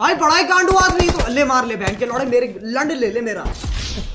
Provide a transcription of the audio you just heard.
भाई बड़ा ही कांडू आदमी तो ले मार ले बहन के लौड़े, मेरे लंड ले ले मेरा।